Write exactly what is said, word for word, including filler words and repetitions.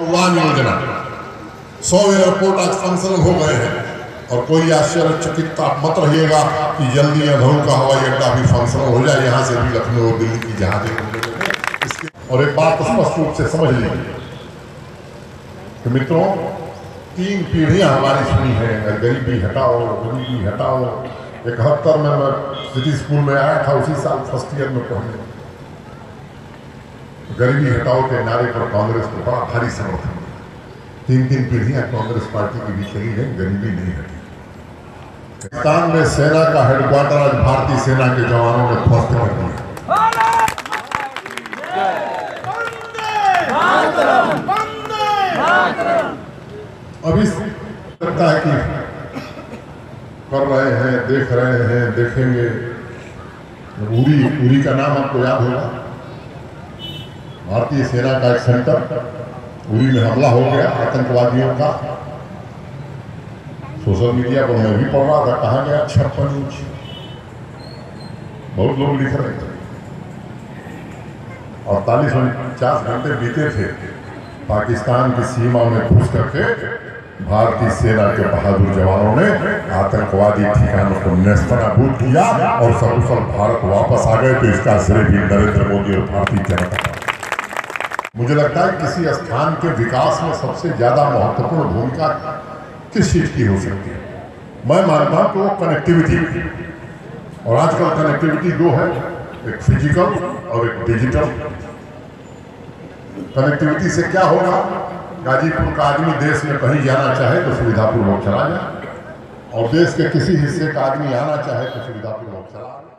योजना सौ एयरपोर्ट आज फंक्शनल हो गए हैं और कोई आश्चर्यचकित आप मत रहिएगा कि जल्दी लखनऊ का हवाई अड्डा भी फंक्शनल हो जाए, यहाँ से भी लखनऊ और दिल्ली की जहाजें। और एक बात स्पष्ट रूप से समझ लीजिए कि मित्रों, तीन पीढ़ियां हमारी सुनी है, गरीबी हटाओ गरीबी हटाओ। इकहत्तर में मैं सिटी स्कूल में आया था, उसी साल फर्स्ट ईयर में पहुंचे। गरीबी हटाओ के नारे पर कांग्रेस को बड़ा भारी समर्थन मिला। तीन तीन पीढ़ियां कांग्रेस पार्टी के बीच चली गई, गरीबी नहीं हटी। पाकिस्तान में सेना का हेडक्वार्टर आज भारतीय सेना के जवानों ने ध्वस्त कर दिया। अभी लगता है कि कर रहे हैं, देख रहे हैं, देखेंगे। उरी उरी का नाम आपको याद होगा, भारतीय सेना का एक सेंटर उरी में हमला हो गया आतंकवादियों का। सोशल मीडिया पर मैं भी पढ़ रहा था, कहा गया छप्पन इंच, बहुत लोग लिख रहे थे। अड़तालीस उनचास घंटे बीते थे, पाकिस्तान की सीमा में घुस करके भारतीय सेना के बहादुर जवानों ने आतंकवादी ठिकानों को नेस्तनाबूद किया और सकुशल भारत वापस आ गए। तो इसका श्रेय भी नरेंद्र मोदी और भारतीय जनता को। मुझे लगता है किसी स्थान के विकास में सबसे ज्यादा महत्वपूर्ण भूमिका किस चीज की हो सकती है? मैं मानता हूँ कि वो कनेक्टिविटी। और आजकल कनेक्टिविटी दो है, एक फिजिकल और एक डिजिटल। कनेक्टिविटी से क्या होगा? गाजीपुर का आदमी देश में कहीं जाना चाहे तो सुविधापूर्वक चला जाए और देश के किसी हिस्से का आदमी आना चाहे तो सुविधापूर्वक चला जाए।